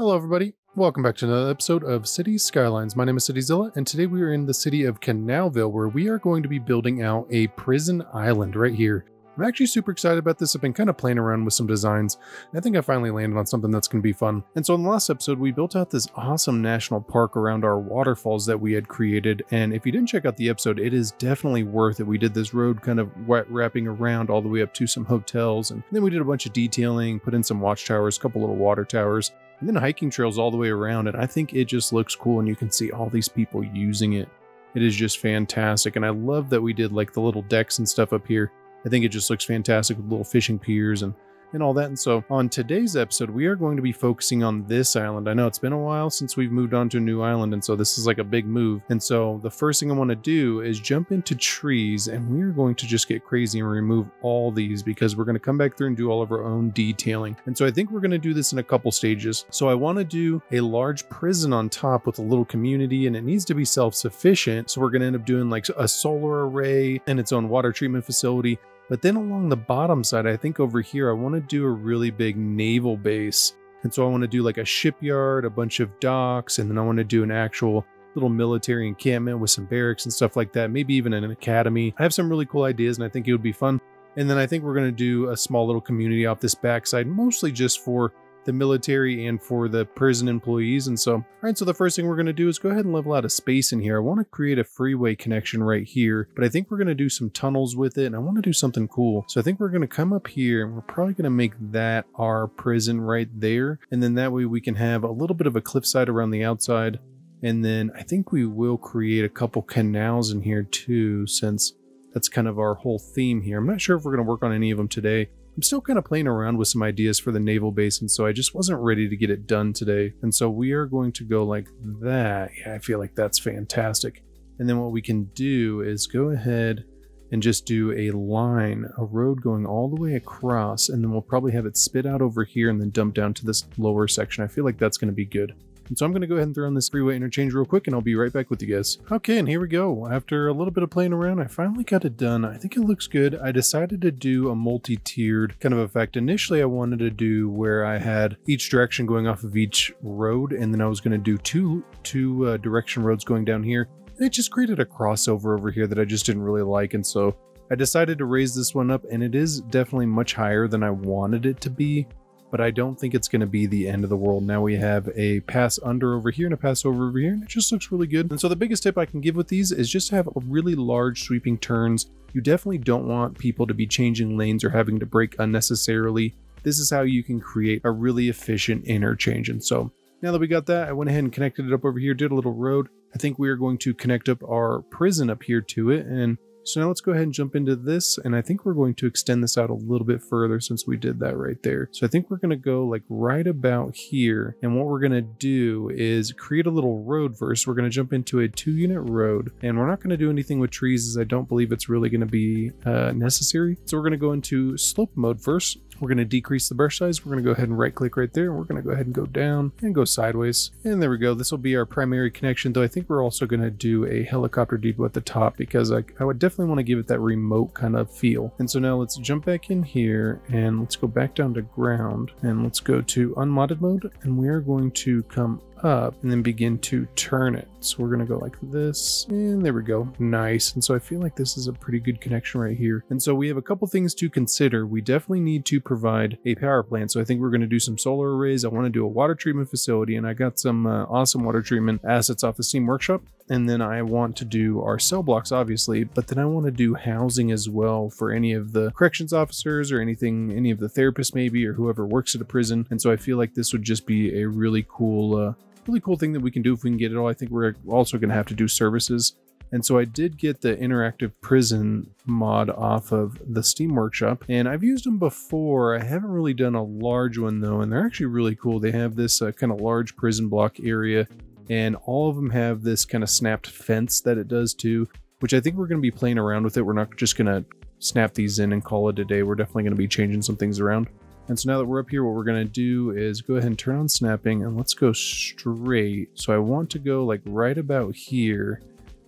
Hello everybody, welcome back to another episode of Cities Skylines. My name is Cityzilla, and today we are in the city of Canalville, where we are going to be building out a prison island right here. I'm actually super excited about this. I've been kind of playing around with some designs, and I think I finally landed on something that's going to be fun. And so in the last episode, we built out this awesome national park around our waterfalls that we had created, and if you didn't check out the episode, it is definitely worth it. We did this road kind of wrapping around all the way up to some hotels, and then we did a bunch of detailing, put in some watchtowers, a couple little water towers, and then hiking trails all the way around, and I think it just looks cool, and you can see all these people using it. It is just fantastic, and I love that we did like the little decks and stuff up here. I think it just looks fantastic with little fishing piers and all that. And so on today's episode, we are going to be focusing on this island. I know it's been a while since we've moved on to a new island, and so this is like a big move. And so the first thing I want to do is jump into trees, and we are going to just get crazy and remove all these because we're going to come back through and do all of our own detailing. And so I think we're going to do this in a couple stages. So I want to do a large prison on top with a little community, and it needs to be self-sufficient. So we're going to end up doing like a solar array and its own water treatment facility. But then along the bottom side, I think over here, I want to do a really big naval base. And so I want to do like a shipyard, a bunch of docks, and then I want to do an actual little military encampment with some barracks and stuff like that. Maybe even an academy. I have some really cool ideas, and I think it would be fun. And then I think we're going to do a small little community off this backside, mostly just for the military and for the prison employees. And so, all right, so the first thing we're going to do is go ahead and level out a space in here. I want to create a freeway connection right here, but I think we're going to do some tunnels with it, and I want to do something cool. So I think we're going to come up here, and we're probably going to make that our prison right there. And then that way we can have a little bit of a cliffside around the outside. And then I think we will create a couple canals in here too, since that's kind of our whole theme here. I'm not sure if we're going to work on any of them today. I'm still kind of playing around with some ideas for the naval base, and so I just wasn't ready to get it done today. And so we are going to go like that. Yeah, I feel like that's fantastic. And then what we can do is go ahead and just do a line, a road going all the way across, and then we'll probably have it spit out over here and then dump down to this lower section. I feel like that's going to be good. And so I'm going to go ahead and throw in this freeway interchange real quick, and I'll be right back with you guys. Okay, and here we go. After a little bit of playing around, I finally got it done. I think it looks good. I decided to do a multi-tiered kind of effect. Initially, I wanted to do where I had each direction going off of each road, and then I was going to do two direction roads going down here. And it just created a crossover over here that I just didn't really like, and so I decided to raise this one up, and it is definitely much higher than I wanted it to be. But I don't think it's going to be the end of the world. Now we have a pass under over here and a pass over here, and it just looks really good. And so the biggest tip I can give with these is just to have really large sweeping turns. You definitely don't want people to be changing lanes or having to brake unnecessarily. This is how you can create a really efficient interchange. And so now that we got that, I went ahead and connected it up over here, did a little road. I think we are going to connect up our prison up here to it. And so now let's go ahead and jump into this, and I think we're going to extend this out a little bit further since we did that right there. So I think we're going to go like right about here, and what we're going to do is create a little road first. We're going to jump into a 2-unit road, and we're not going to do anything with trees as I don't believe it's really going to be necessary. So we're going to go into slope mode first. We're going to decrease the brush size. We're going to go ahead and right click right there, and we're going to go ahead and go down and go sideways. And there we go. This will be our primary connection, though I think we're also going to do a helicopter depot at the top because I would definitely want to give it that remote kind of feel. And so now let's jump back in here, and let's go back down to ground, and let's go to unmodded mode, and we are going to come up and then begin to turn it. So we're going to go like this, and there we go. Nice. And so I feel like this is a pretty good connection right here. And so we have a couple things to consider. We definitely need to provide a power plant. So I think we're going to do some solar arrays. I want to do a water treatment facility, and I got some awesome water treatment assets off the Steam Workshop. And then I want to do our cell blocks, obviously, but then I want to do housing as well for any of the corrections officers or anything, any of the therapists maybe, or whoever works at a prison. And so I feel like this would just be a really cool thing that we can do if we can get it all. I think we're also going to have to do services. And so I did get the interactive prison mod off of the Steam Workshop, and I've used them before. I haven't really done a large one though, and they're actually really cool. They have this kind of large prison block area, and all of them have this kind of snapped fence that it does too, which I think we're going to be playing around with it. We're not just going to snap these in and call it a day. We're definitely going to be changing some things around. And so now that we're up here, what we're going to do is go ahead and turn on snapping, and let's go straight. So I want to go like right about here.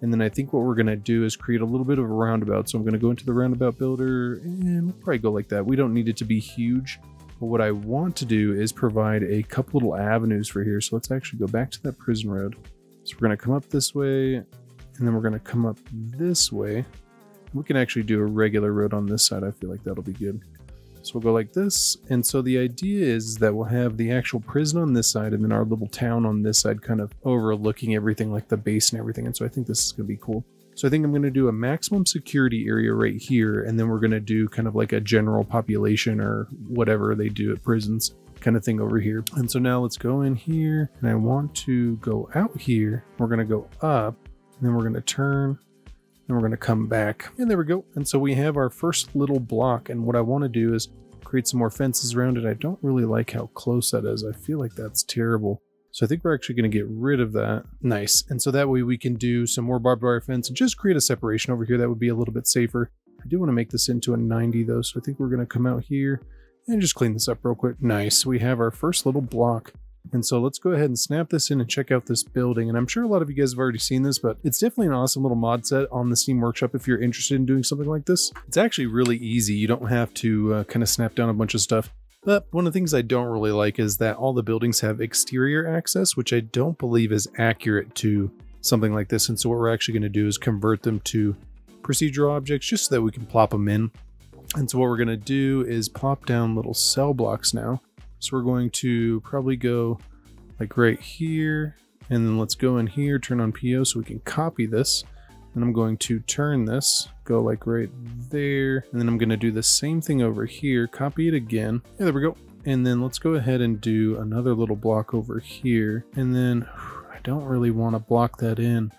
And then I think what we're going to do is create a little bit of a roundabout. So I'm going to go into the roundabout builder, and we'll probably go like that. We don't need it to be huge. But what I want to do is provide a couple little avenues for here. So let's actually go back to that prison road. So we're going to come up this way, and then we're going to come up this way. We can actually do a regular road on this side. I feel like that'll be good. So we'll go like this. And so the idea is that we'll have the actual prison on this side and then our little town on this side kind of overlooking everything, like the base and everything. And so I think this is going to be cool. So I think I'm going to do a maximum security area right here. And then we're going to do kind of like a general population or whatever they do at prisons kind of thing over here. And so now let's go in here, and I want to go out here. We're going to go up, and then we're going to turn, and we're going to come back, and there we go. And so we have our first little block. And what I want to do is create some more fences around it. I don't really like how close that is. I feel like that's terrible. So I think we're actually going to get rid of that. Nice. And so that way we can do some more barbed wire fence and just create a separation over here. That would be a little bit safer. I do want to make this into a 90 though. So I think we're going to come out here and just clean this up real quick. Nice. We have our first little block. And so let's go ahead and snap this in and check out this building. And I'm sure a lot of you guys have already seen this, but it's definitely an awesome little mod set on the Steam Workshop if you're interested in doing something like this. It's actually really easy. You don't have to kind of snap down a bunch of stuff. But one of the things I don't really like is that all the buildings have exterior access, which I don't believe is accurate to something like this. And so what we're actually going to do is convert them to procedural objects just so that we can plop them in. And so what we're going to do is plop down little cell blocks now. So we're going to probably go like right here, and then let's go in here, turn on PO so we can copy this. And I'm going to turn this, go like right there. And then I'm going to do the same thing over here, copy it again. Yeah, there we go. And then let's go ahead and do another little block over here. And then I don't really want to block that in.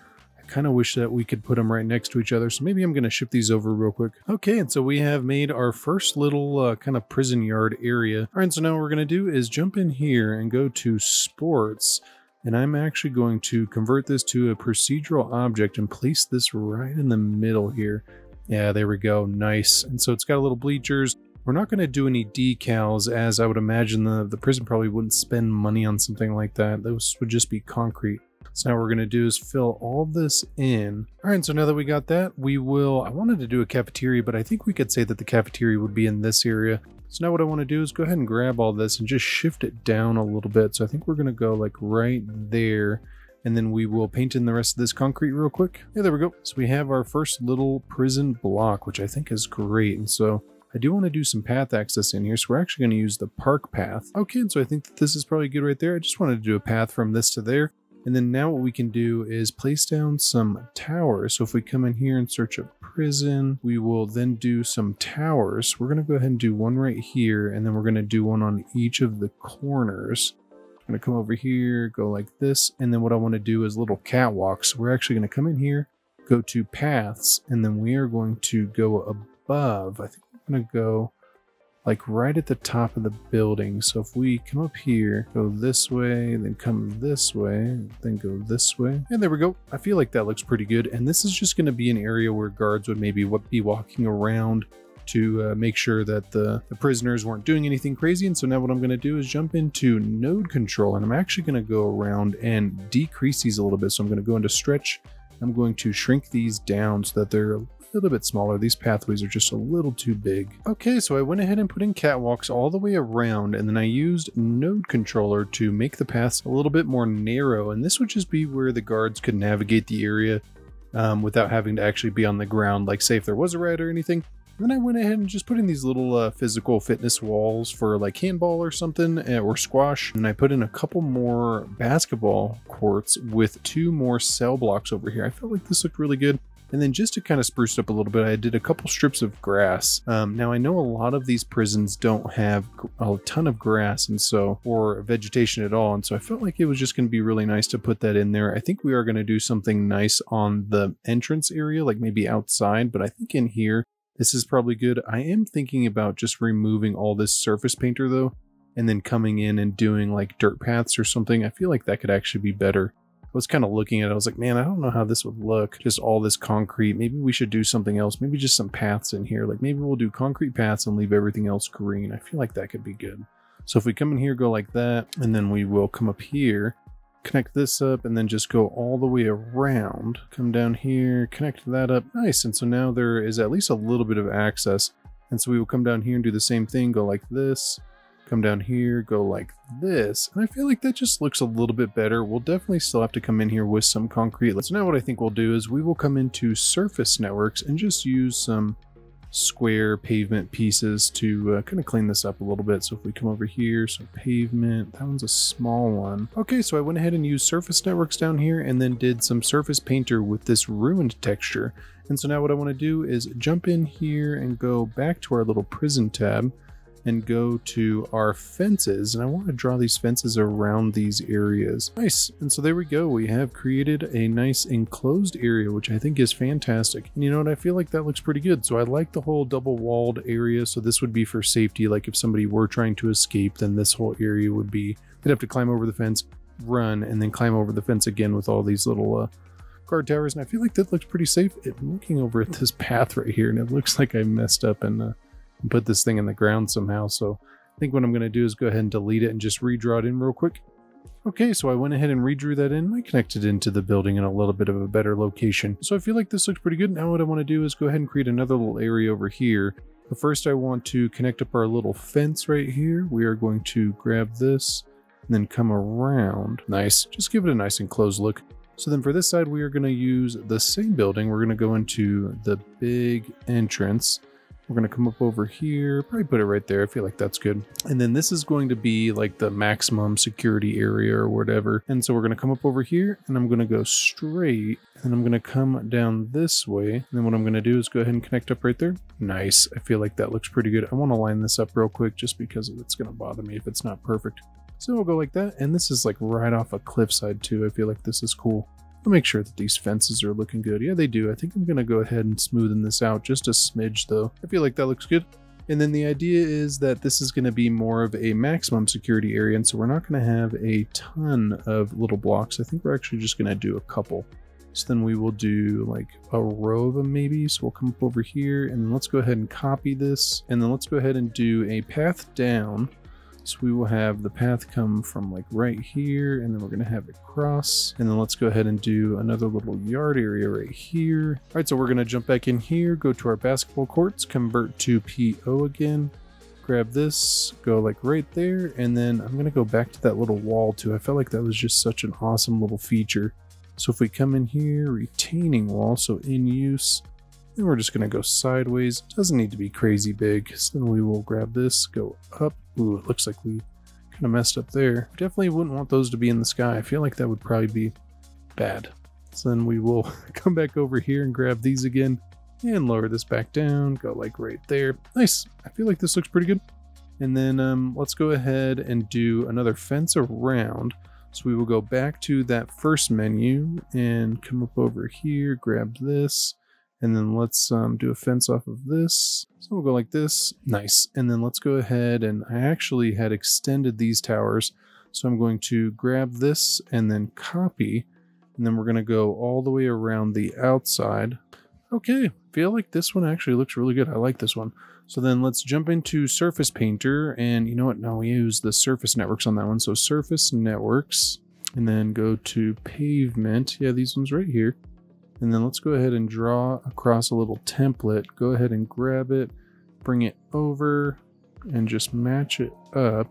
Kind of wish that we could put them right next to each other. So maybe I'm going to shift these over real quick. Okay, and so we have made our first little kind of prison yard area. All right, so now what we're going to do is jump in here and go to sports. And I'm actually going to convert this to a procedural object and place this right in the middle here. Yeah, there we go. Nice. And so it's got a little bleachers. We're not going to do any decals, as I would imagine the prison probably wouldn't spend money on something like that. Those would just be concrete. So now what we're going to do is fill all this in. All right, so now that we got that, we will, I wanted to do a cafeteria, but I think we could say that the cafeteria would be in this area. So now what I want to do is go ahead and grab all this and just shift it down a little bit. So I think we're going to go like right there, and then we will paint in the rest of this concrete real quick. Yeah, there we go. So we have our first little prison block, which I think is great. And so I do want to do some path access in here, so we're actually going to use the park path. Okay, and so I think that this is probably good right there. I just wanted to do a path from this to there. And then now what we can do is place down some towers. So if we come in here and search a prison, we will then do some towers. We're going to go ahead and do one right here, and then we're going to do one on each of the corners. I'm going to come over here, go like this, and then what I want to do is little catwalks. So we're actually going to come in here, go to paths, and then we are going to go above. I think I'm going to go like right at the top of the building. So if we come up here, go this way, then come this way, then go this way. And there we go. I feel like that looks pretty good. And this is just gonna be an area where guards would maybe be walking around to make sure that the prisoners weren't doing anything crazy. And so now what I'm gonna do is jump into Node Control, and I'm actually gonna go around and decrease these a little bit. So I'm gonna go into Stretch. I'm going to shrink these down so that they're a little bit smaller. These pathways are just a little too big. Okay, so I went ahead and put in catwalks all the way around, and then I used Node Controller to make the paths a little bit more narrow, and this would just be where the guards could navigate the area without having to actually be on the ground, like say if there was a riot or anything. And then I went ahead and just put in these little physical fitness walls for like handball or something, or squash. And I put in a couple more basketball courts with two more cell blocks over here. I felt like this looked really good. And then just to kind of spruce it up a little bit, I did a couple strips of grass. Now I know a lot of these prisons don't have a ton of grass and so, or vegetation at all. And so I felt like it was just going to be really nice to put that in there. I think we are going to do something nice on the entrance area, like maybe outside, but I think in here, this is probably good. I am thinking about just removing all this surface painter though, and then coming in and doing like dirt paths or something. I feel like that could actually be better. I was kind of looking at it. I was like, man, I don't know how this would look. Just all this concrete. Maybe we should do something else. Maybe just some paths in here. Like maybe we'll do concrete paths and leave everything else green. I feel like that could be good. So if we come in here, go like that, and then we will come up here, connect this up, and then just go all the way around. Come down here, connect that up. Nice. And so now there is at least a little bit of access. And so we will come down here and do the same thing. Go like this. come down here, go like this. And I feel like that just looks a little bit better. We'll definitely still have to come in here with some concrete. So now what I think we'll do is we will come into surface networks and just use some square pavement pieces to kind of clean this up a little bit. So if we come over here, some pavement, that one's a small one. Okay, so I went ahead and used surface networks down here and then did some surface painter with this ruined texture. And so now what I want to do is jump in here and go back to our little prison tab and go to our fences. And I want to draw these fences around these areas. Nice. And so there we go. We have created a nice enclosed area, which I think is fantastic. And you know what? I feel like that looks pretty good. So I like the whole double walled area. So this would be for safety. Like if somebody were trying to escape, then this whole area would be, they'd have to climb over the fence, run, and then climb over the fence again with all these little guard towers. And I feel like that looks pretty safe. I'm looking over at this path right here and it looks like I messed up and put this thing in the ground somehow. So I think what I'm going to do is go ahead and delete it and just redraw it in real quick. Okay, so I went ahead and redrew that in. I connected into the building in a little bit of a better location. So I feel like this looks pretty good. Now what I want to do is go ahead and create another little area over here. But first I want to connect up our little fence right here. We are going to grab this and then come around. Nice. Just give it a nice enclosed look. So then for this side, we are going to use the same building. We're going to go into the big entrance. We're going to come up over here, probably put it right there. I feel like that's good. And then this is going to be like the maximum security area or whatever. And so we're going to come up over here and I'm going to go straight and I'm going to come down this way. And then what I'm going to do is go ahead and connect up right there. Nice. I feel like that looks pretty good. I want to line this up real quick just because it's going to bother me if it's not perfect. So we'll go like that. And this is like right off a cliffside too. I feel like this is cool. I'll make sure that these fences are looking good. Yeah, they do. I think I'm going to go ahead and smoothen this out just a smidge though. I feel like that looks good. And then the idea is that this is going to be more of a maximum security area. And so we're not going to have a ton of little blocks. I think we're actually just going to do a couple. So then we will do like a row of them maybe. So we'll come up over here and let's go ahead and copy this. And then let's go ahead and do a path down. So we will have the path come from like right here and then we're going to have it cross. And then let's go ahead and do another little yard area right here. All right, so we're going to jump back in here, go to our basketball courts, convert to PO again, grab this, go like right there. And then I'm going to go back to that little wall too. I felt like that was just such an awesome little feature. So if we come in here, retaining wall, so in use, and we're just going to go sideways. Doesn't need to be crazy big. So then we will grab this, go up. Ooh, it looks like we kind of messed up there. Definitely wouldn't want those to be in the sky. I feel like that would probably be bad. So then we will come back over here and grab these again and lower this back down. Go like right there. Nice. I feel like this looks pretty good. And then let's go ahead and do another fence around. So we will go back to that first menu and come up over here, grab this. And then let's do a fence off of this. So we'll go like this. Nice. And then let's go ahead and I actually had extended these towers. So I'm going to grab this and then copy. And then we're going to go all the way around the outside. Okay. Feel like this one actually looks really good. I like this one. So then let's jump into Surface Painter. And you know what? Now we use the surface networks on that one. So surface networks and then go to pavement. Yeah, these ones right here. And then let's go ahead and draw across a little template. Go ahead and grab it, bring it over and just match it up.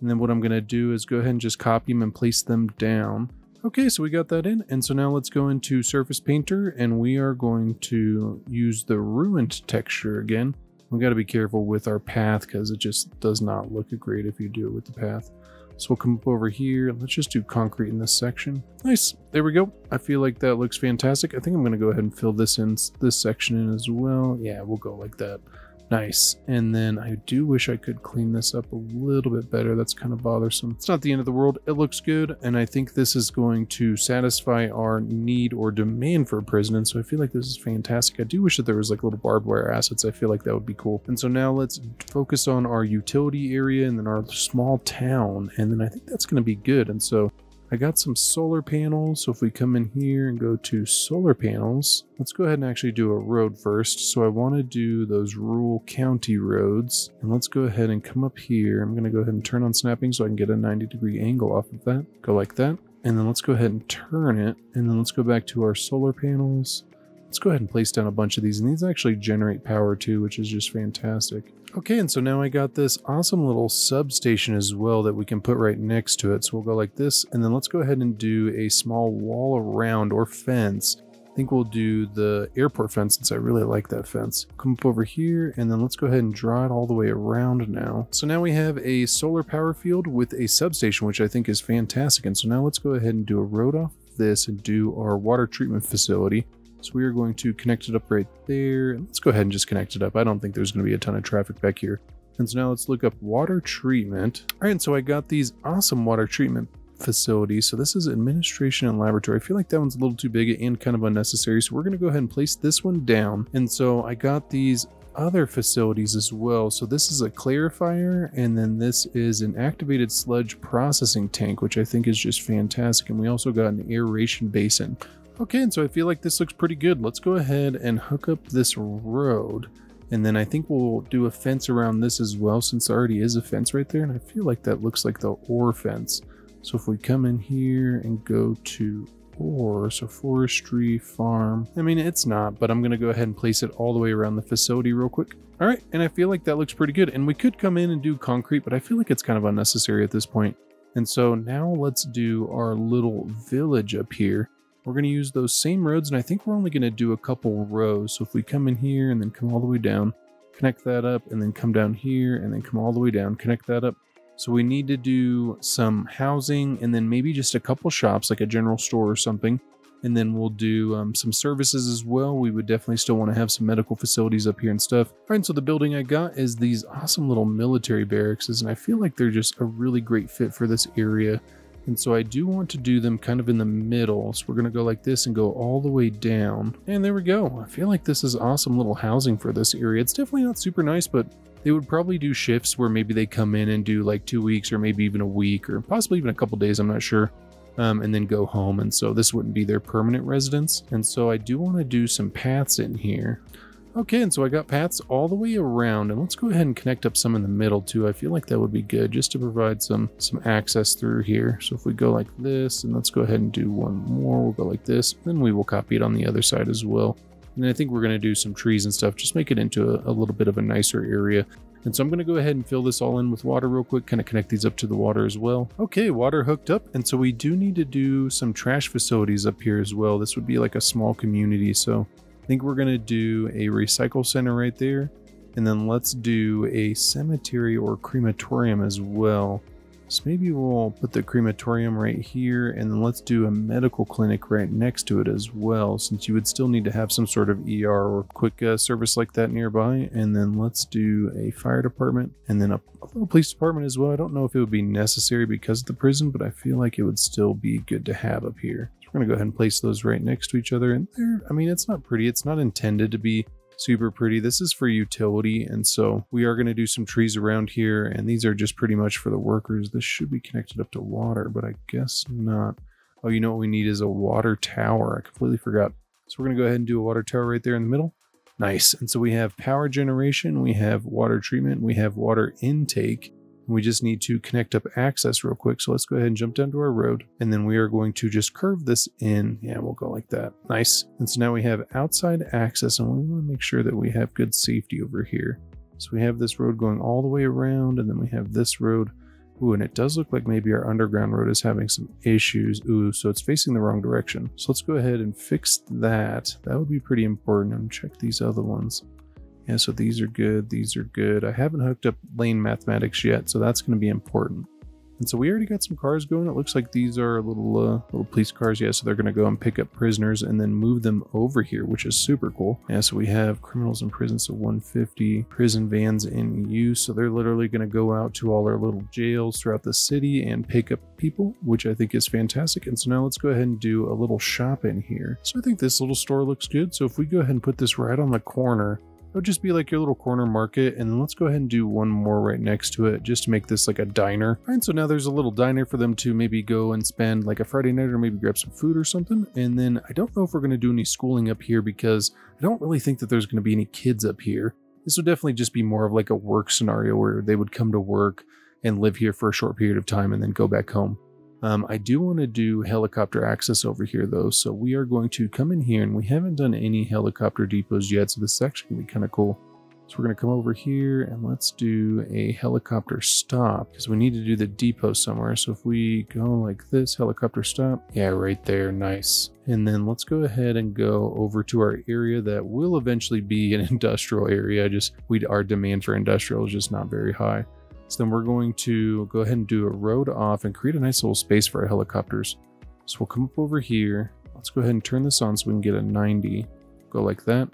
And then what I'm going to do is go ahead and just copy them and place them down. Okay, so we got that in. And so now let's go into Surface Painter and we are going to use the ruined texture again. We've got to be careful with our path because it just does not look great if you do it with the path. So we'll come up over here. Let's just do concrete in this section. Nice. There we go. I feel like that looks fantastic. I think I'm going to go ahead and fill this in, this section in as well. Yeah, we'll go like that. Nice. And then I do wish I could clean this up a little bit better. That's kind of bothersome. It's not the end of the world. It looks good. And I think this is going to satisfy our need or demand for a prison. And so I feel like this is fantastic. I do wish that there was like little barbed wire assets. I feel like that would be cool. And so now let's focus on our utility area and then our small town. And then I think that's going to be good. And so I got some solar panels. So if we come in here and go to solar panels, let's go ahead and actually do a road first. So I want to do those rural county roads and let's go ahead and come up here. I'm going to go ahead and turn on snapping so I can get a 90-degree angle off of that. Go like that. And then let's go ahead and turn it. And then let's go back to our solar panels. Let's go ahead and place down a bunch of these, and these actually generate power too, which is just fantastic. Okay, and so now I got this awesome little substation as well that we can put right next to it. So we'll go like this, and then let's go ahead and do a small wall around, or fence. I think we'll do the airport fence since I really like that fence. Come up over here, and then let's go ahead and draw it all the way around now. So now we have a solar power field with a substation, which I think is fantastic. And so now let's go ahead and do a road off this and do our water treatment facility. So we are going to connect it up right there. Let's go ahead and just connect it up. I don't think there's going to be a ton of traffic back here. And so now let's look up water treatment. All right, and so I got these awesome water treatment facilities. So this is administration and laboratory. I feel like that one's a little too big and kind of unnecessary. So we're going to go ahead and place this one down. And so I got these other facilities as well. So this is a clarifier, and then this is an activated sludge processing tank, which I think is just fantastic. And we also got an aeration basin. Okay, and so I feel like this looks pretty good. Let's go ahead and hook up this road. And then I think we'll do a fence around this as well, since there already is a fence right there. And I feel like that looks like the ore fence. So if we come in here and go to ore, so forestry, farm. I mean, it's not, but I'm going to go ahead and place it all the way around the facility real quick. All right, and I feel like that looks pretty good. And we could come in and do concrete, but I feel like it's kind of unnecessary at this point. And so now let's do our little village up here. We're going to use those same roads, and I think we're only going to do a couple rows. So if we come in here and then come all the way down, connect that up, and then come down here and then come all the way down, connect that up. So we need to do some housing, and then maybe just a couple shops, like a general store or something. And then we'll do some services as well. We would definitely still want to have some medical facilities up here and stuff. All right, and so the building I got is these awesome little military barracks, and I feel like they're just a really great fit for this area. And so I do want to do them kind of in the middle. So we're going to go like this and go all the way down. And there we go. I feel like this is awesome little housing for this area. It's definitely not super nice, but they would probably do shifts where maybe they come in and do like 2 weeks or maybe even a week or possibly even a couple days. I'm not sure. And then go home. And so this wouldn't be their permanent residence. And so I do want to do some paths in here. Okay, and so I got paths all the way around, and let's go ahead and connect up some in the middle too. I feel like that would be good just to provide some access through here. So if we go like this, and let's go ahead and do one more, we'll go like this, then we will copy it on the other side as well. And I think we're going to do some trees and stuff, just make it into a little bit of a nicer area. And so I'm going to go ahead and fill this all in with water real quick, kind of connect these up to the water as well. Okay, water hooked up. And so we do need to do some trash facilities up here as well. This would be like a small community, so I think we're going to do a recycle center right there, and then let's do a cemetery or crematorium as well. So maybe we'll put the crematorium right here, and then let's do a medical clinic right next to it as well, since you would still need to have some sort of ER or quick service like that nearby. And then let's do a fire department, and then a little police department as well. I don't know if it would be necessary because of the prison, but I feel like it would still be good to have up here. We're going to go ahead and place those right next to each other. And there, I mean, it's not pretty. It's not intended to be super pretty. This is for utility. And so we are going to do some trees around here. And these are just pretty much for the workers. This should be connected up to water, but I guess not. Oh, you know what we need is a water tower. I completely forgot. So we're going to go ahead and do a water tower right there in the middle. Nice. And so we have power generation. We have water treatment. We have water intake. We just need to connect up access real quick. So let's go ahead and jump down to our road. And then we are going to just curve this in. Yeah, we'll go like that. Nice. And so now we have outside access, and we want to make sure that we have good safety over here. So we have this road going all the way around, and then we have this road. Ooh, and it does look like maybe our underground road is having some issues. Ooh, so it's facing the wrong direction. So let's go ahead and fix that. That would be pretty important. And check these other ones. Yeah, so these are good. These are good. I haven't hooked up Lane Mathematics yet, so that's going to be important. And so we already got some cars going. It looks like these are little police cars. Yeah, so they're going to go and pick up prisoners and then move them over here, which is super cool. Yeah, so we have criminals in prison, so 150 prison vans in use. So they're literally going to go out to all our little jails throughout the city and pick up people, which I think is fantastic. And so now let's go ahead and do a little shop in here. So I think this little store looks good. So if we go ahead and put this right on the corner, it would just be like your little corner market. And then let's go ahead and do one more right next to it just to make this like a diner. All right, so now there's a little diner for them to maybe go and spend like a Friday night or maybe grab some food or something. And then I don't know if we're going to do any schooling up here because I don't really think that there's going to be any kids up here. This would definitely just be more of like a work scenario where they would come to work and live here for a short period of time and then go back home. I do want to do helicopter access over here though, so we are going to come in here, and we haven't done any helicopter depots yet, so this is actually going to be kind of cool. So we're going to come over here and let's do a helicopter stop, because we need to do the depot somewhere. So if we go like this, helicopter stop, yeah, right there, nice. And then let's go ahead and go over to our area that will eventually be an industrial area. Just our demand for industrial is just not very high. So then we're going to go ahead and do a road off and create a nice little space for our helicopters. So we'll come up over here. Let's go ahead and turn this on so we can get a 90. Go like that.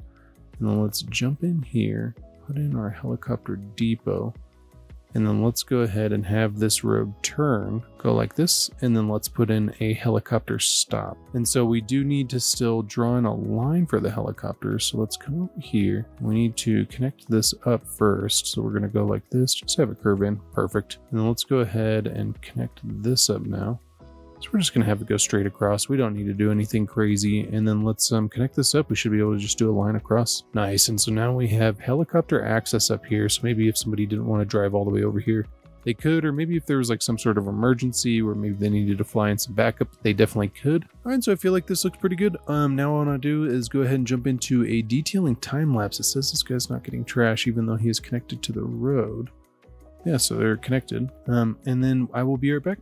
And then let's jump in here, put in our helicopter depot, and then let's go ahead and have this road turn, go like this, and then let's put in a helicopter stop. And so we do need to still draw in a line for the helicopter. So let's come over here. We need to connect this up first. So we're gonna go like this, just have it curve in, perfect. And then let's go ahead and connect this up now. So we're just gonna have it go straight across. We don't need to do anything crazy. And then let's connect this up. We should be able to just do a line across. Nice, and so now we have helicopter access up here. So maybe if somebody didn't wanna drive all the way over here, they could, or maybe if there was like some sort of emergency where maybe they needed to fly in some backup, they definitely could. All right, so I feel like this looks pretty good. Now what I wanna do is go ahead and jump into a detailing time lapse. It says this guy's not getting trash even though he is connected to the road. Yeah, so they're connected. And then I will be right back.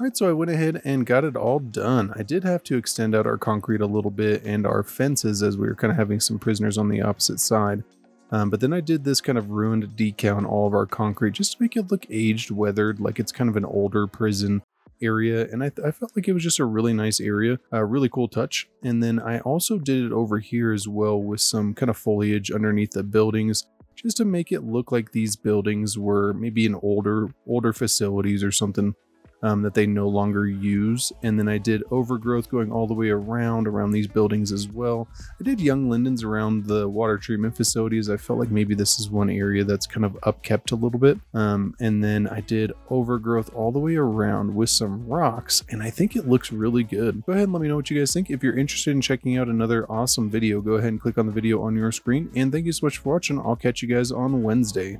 All right, so I went ahead and got it all done. I did have to extend out our concrete a little bit and our fences as we were kind of having some prisoners on the opposite side. But then I did this kind of ruined decal on all of our concrete just to make it look aged, weathered, like it's kind of an older prison area. And I felt like it was just a really nice area, a really cool touch. And then I also did it over here as well with some kind of foliage underneath the buildings, just to make it look like these buildings were maybe in older facilities or something. That they no longer use. And then I did overgrowth going all the way around these buildings as well. I did young lindens around the water treatment facilities. I felt like maybe this is one area that's kind of upkept a little bit. And then I did overgrowth all the way around with some rocks, and I think it looks really good. Go ahead and let me know what you guys think. If you're interested in checking out another awesome video, go ahead and click on the video on your screen. And thank you so much for watching. I'll catch you guys on Wednesday.